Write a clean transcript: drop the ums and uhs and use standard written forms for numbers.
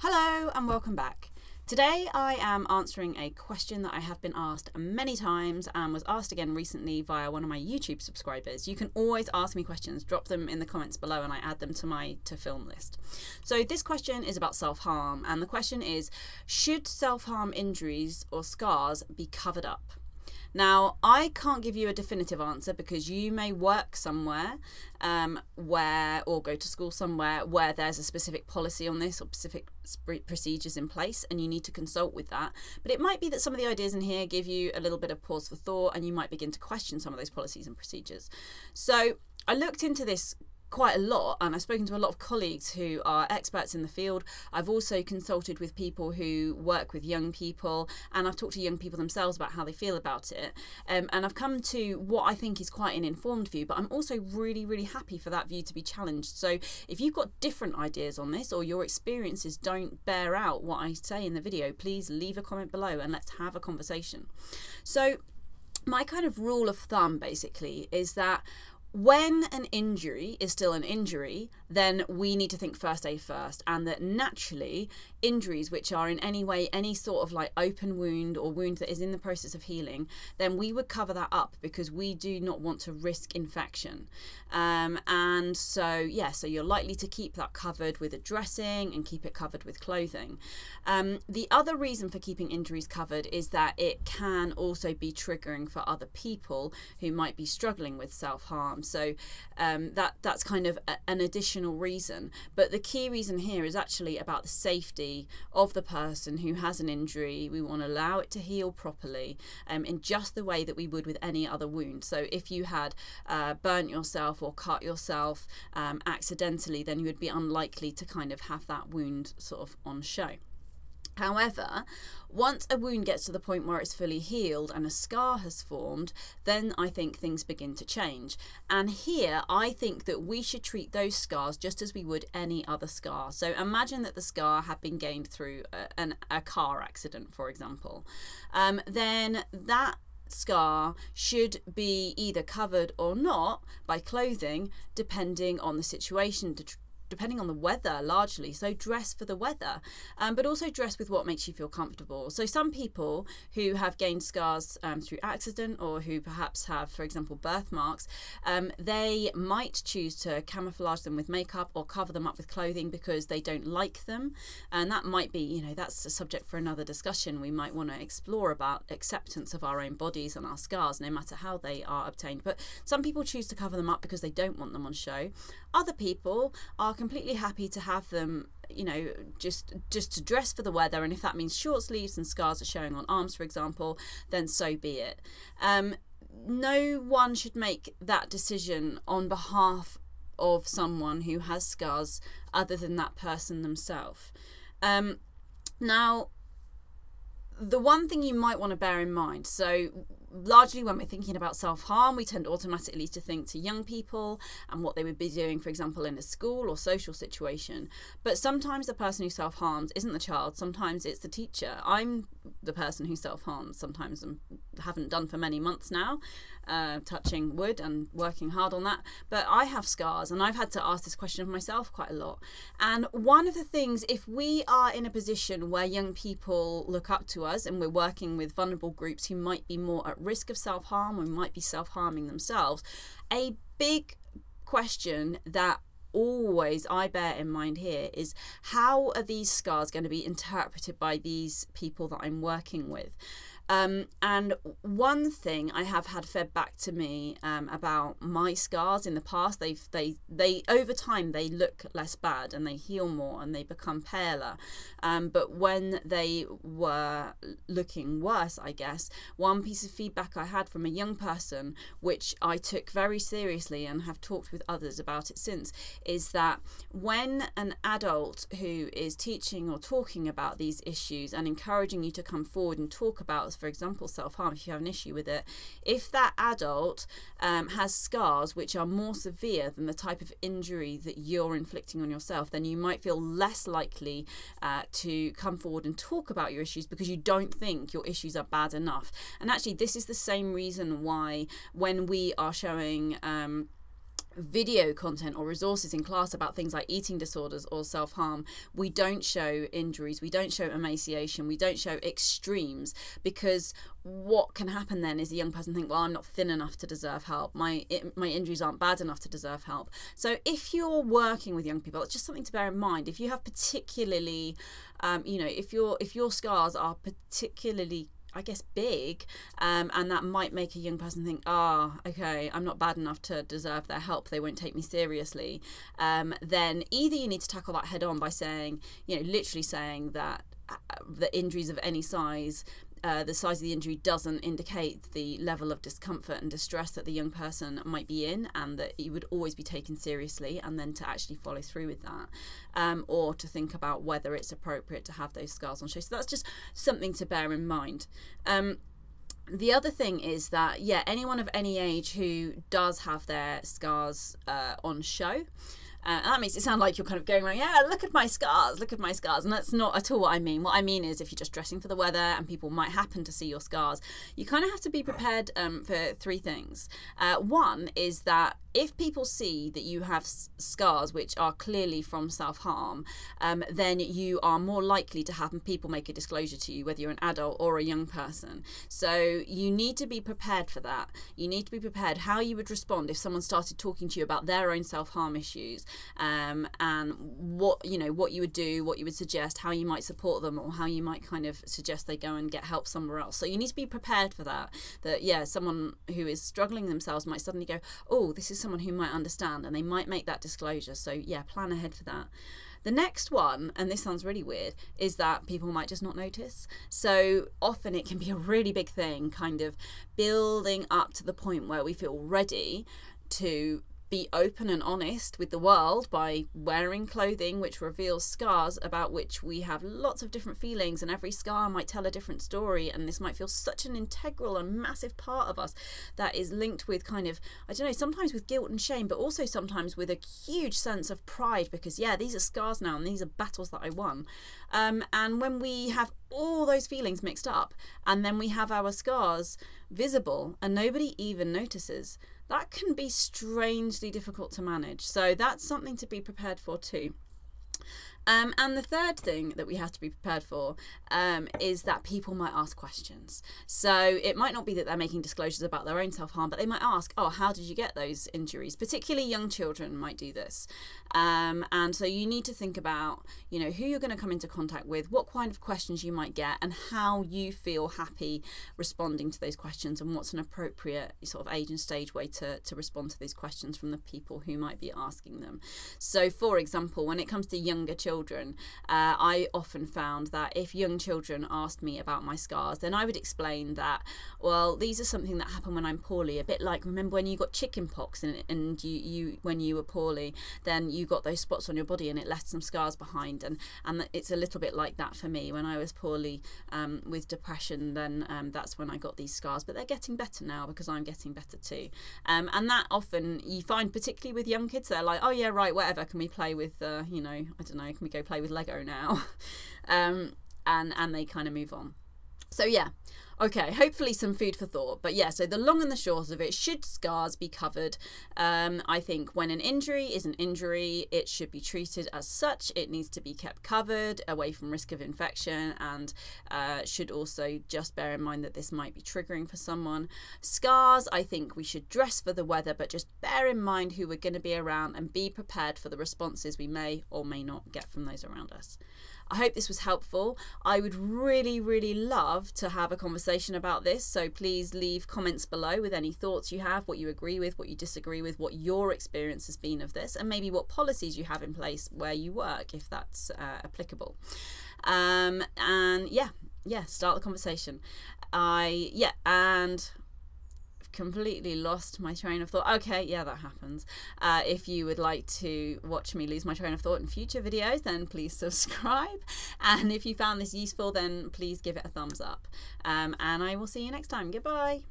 Hello and welcome back. Today I am answering a question that I have been asked many times and was asked again recently via one of my YouTube subscribers. You can always ask me questions, drop them in the comments below and I add them to my to-film list. So this question is about self-harm and the question is, should self-harm injuries or scars be covered up? Now, I can't give you a definitive answer because you may work somewhere or go to school somewhere where there's a specific policy on this or specific procedures in place and you need to consult with that. But it might be that some of the ideas in here give you a little bit of pause for thought and you might begin to question some of those policies and procedures. So I looked into this quite a lot and I've spoken to a lot of colleagues who are experts in the field. I've also consulted with people who work with young people and I've talked to young people themselves about how they feel about it and I've come to what I think is quite an informed view, but I'm also really happy for that view to be challenged. So if you've got different ideas on this or your experiences don't bear out what I say in the video, please leave a comment below and let's have a conversation. So my kind of rule of thumb basically is that when an injury is still an injury, then we need to think first aid first, and that naturally injuries which are in any way any sort of like open wound or wound that is in the process of healing, then we would cover that up because we do not want to risk infection. And so yeah, so you're likely to keep that covered with a dressing and keep it covered with clothing. The other reason for keeping injuries covered is that it can also be triggering for other people who might be struggling with self-harm. So that's kind of an additional reason, but the key reason here is actually about the safety of the person who has an injury. We want to allow it to heal properly in just the way that we would with any other wound. So if you had burnt yourself or cut yourself accidentally, then you would be unlikely to kind of have that wound sort of on show. However, once a wound gets to the point where it's fully healed and a scar has formed, then I think things begin to change. And here, I think that we should treat those scars just as we would any other scar. So imagine that the scar had been gained through a car accident, for example. Then that scar should be either covered or not by clothing, depending on the situation, depending on the weather largely. So dress for the weather, but also dress with what makes you feel comfortable. So some people who have gained scars through accident or who perhaps have, for example, birthmarks, they might choose to camouflage them with makeup or cover them up with clothing because they don't like them. And that might be, you know, that's a subject for another discussion. We might want to explore about acceptance of our own bodies and our scars, no matter how they are obtained. But some people choose to cover them up because they don't want them on show. Other people are completely happy to have them, you know, just to dress for the weather, and if that means short sleeves and scars are showing on arms, for example, then so be it. No one should make that decision on behalf of someone who has scars other than that person themselves. Now, the one thing you might want to bear in mind, so largely when we're thinking about self-harm, we tend automatically to think to young people and what they would be doing, for example, in a school or social situation. But sometimes the person who self-harms isn't the child, sometimes it's the teacher. I'm the person who self-harms sometimes and haven't done for many months now, touching wood and working hard on that. But I have scars and I've had to ask this question of myself quite a lot. And one of the things, if we are in a position where young people look up to us and we're working with vulnerable groups who might be more at risk of self-harm or might be self-harming themselves, a big question that always I bear in mind here is, how are these scars going to be interpreted by these people that I'm working with? And one thing I have had fed back to me about my scars in the past, they over time they look less bad and they heal more and they become paler, but when they were looking worse, I guess one piece of feedback I had from a young person, which I took very seriously and have talked with others about it since, is that when an adult who is teaching or talking about these issues and encouraging you to come forward and talk about, for example, self-harm, if you have an issue with it, if that adult has scars which are more severe than the type of injury that you're inflicting on yourself, then you might feel less likely to come forward and talk about your issues because you don't think your issues are bad enough. And actually, this is the same reason why when we are showing video content or resources in class about things like eating disorders or self-harm, we don't show injuries, we don't show emaciation, we don't show extremes, because what can happen then is a young person think, well, I'm not thin enough to deserve help, my injuries aren't bad enough to deserve help. So if you're working with young people, it's just something to bear in mind. If you have particularly, you know, if your scars are particularly, I guess, big, and that might make a young person think, ah, okay, I'm not bad enough to deserve their help, they won't take me seriously, then either you need to tackle that head on by saying, you know, literally saying that the injuries of any size, the size of the injury doesn't indicate the level of discomfort and distress that the young person might be in, and that it would always be taken seriously, and then to actually follow through with that, or to think about whether it's appropriate to have those scars on show. So that's just something to bear in mind. The other thing is that, yeah, anyone of any age who does have their scars on show, that makes it sound like you're kind of going around, yeah, look at my scars. And that's not at all what I mean. What I mean is, if you're just dressing for the weather and people might happen to see your scars, you kind of have to be prepared for three things. One is that if people see that you have scars which are clearly from self-harm, then you are more likely to have people make a disclosure to you, whether you're an adult or a young person. So you need to be prepared for that. You need to be prepared how you would respond if someone started talking to you about their own self-harm issues. And what, you know, what you would do, what you would suggest, how you might support them, or how you might kind of suggest they go and get help somewhere else. So you need to be prepared for that, yeah, someone who is struggling themselves might suddenly go, oh, this is someone who might understand, and they might make that disclosure. So yeah, plan ahead for that. The next one, and this sounds really weird, is that people might just not notice. So often it can be a really big thing, kind of building up to the point where we feel ready to be open and honest with the world by wearing clothing which reveals scars about which we have lots of different feelings, and every scar might tell a different story, and this might feel such an integral and massive part of us that is linked with kind of, I don't know, sometimes with guilt and shame, but also sometimes with a huge sense of pride, because yeah, these are scars now, and these are battles that I won. And when we have all those feelings mixed up and then we have our scars visible and nobody even notices, that can be strangely difficult to manage. So that's something to be prepared for too. And the third thing that we have to be prepared for is that people might ask questions. So it might not be that they're making disclosures about their own self-harm, but they might ask, oh, how did you get those injuries? Particularly young children might do this. And so you need to think about, you know, who you're going to come into contact with, what kind of questions you might get, and how you feel happy responding to those questions, and what's an appropriate sort of age and stage way to respond to these questions from the people who might be asking them. So, for example, when it comes to younger children, I often found that if young children asked me about my scars, then I would explain that, well, these are something that happened when I'm poorly, a bit like, remember when you got chicken pox and you when you were poorly, then you got those spots on your body and it left some scars behind, and it's a little bit like that for me. When I was poorly with depression, then that's when I got these scars, but they're getting better now because I'm getting better too. And that often you find, particularly with young kids, they're like, oh yeah, right, whatever, can we play with, you know, I don't know, can we go play with Lego now? And they kind of move on. So yeah, okay, hopefully some food for thought. But yeah, so the long and the short of it, should scars be covered? I think when an injury is an injury, it should be treated as such. It needs to be kept covered away from risk of infection, and should also just bear in mind that this might be triggering for someone. Scars, I think we should dress for the weather, but just bear in mind who we're going to be around and be prepared for the responses we may or may not get from those around us. I hope this was helpful. I would really, really love to have a conversation about this. So please leave comments below with any thoughts you have, what you agree with, what you disagree with, what your experience has been of this, and maybe what policies you have in place where you work, if that's applicable. And yeah, start the conversation. And completely lost my train of thought. Okay, yeah, that happens. If you would like to watch me lose my train of thought in future videos, then please subscribe, and if you found this useful, then please give it a thumbs up, and I will see you next time. Goodbye.